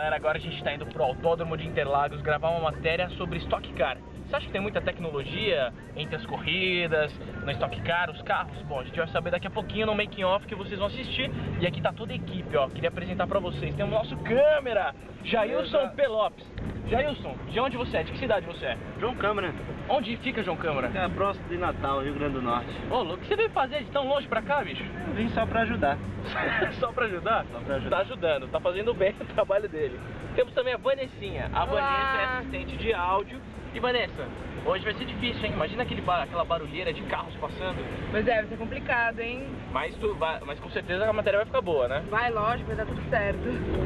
galera, agora a gente está indo pro Autódromo de Interlagos gravar uma matéria sobre Stock Car. Você acha que tem muita tecnologia entre as corridas, no Stock Car, os carros? Bom, a gente vai saber daqui a pouquinho no making off que vocês vão assistir. E aqui tá toda a equipe, ó, queria apresentar pra vocês. Temos o nosso câmera, Jailson Lopes. Jailson, de onde você é? De que cidade você é? João Câmara. Onde fica João Câmara? É próximo de Natal, Rio Grande do Norte. Ô, louco, o que você veio fazer de tão longe pra cá, bicho? Eu vim só pra ajudar. Só pra ajudar? Só pra ajudar. Tá ajudando, tá fazendo bem o trabalho dele. Temos também a Vanessinha. A Vanessa é assistente de áudio. E Vanessa, hoje vai ser difícil, hein? Imagina aquela barulheira de carros passando. Pois é, vai ser complicado, hein? Mas com certeza a matéria vai ficar boa, né? Vai, lógico, vai dar tudo certo.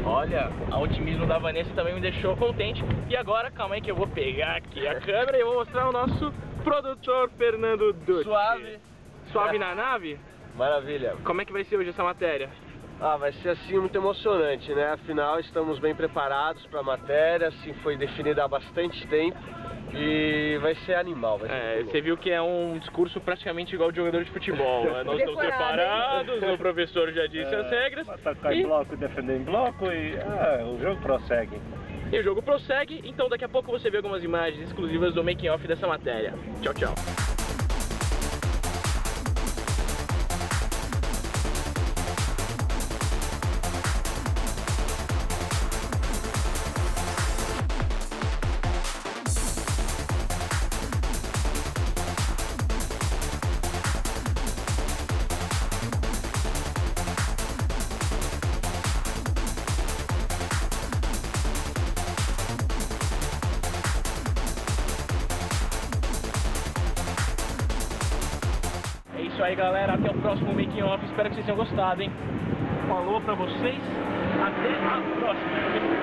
Olha, o otimismo da Vanessa também me deixou contente. E agora, calma aí que eu vou pegar aqui a câmera e eu vou mostrar o nosso produtor Fernando Ducci. Suave. Suave na nave? Maravilha. Como é que vai ser hoje essa matéria? Ah, vai ser assim muito emocionante, né? Afinal, estamos bem preparados para a matéria, assim, foi definida há bastante tempo. E vai ser animal, vai ser. Você viu que é um discurso praticamente igual de jogador de futebol. Nós estamos separados, o professor já disse as regras. Atacar em bloco, defender em bloco e o jogo prossegue. E o jogo prossegue, então daqui a pouco você vê algumas imagens exclusivas do making off dessa matéria. Tchau, tchau. Isso aí, galera, até o próximo making off, espero que vocês tenham gostado, hein? Falou pra vocês, até a próxima.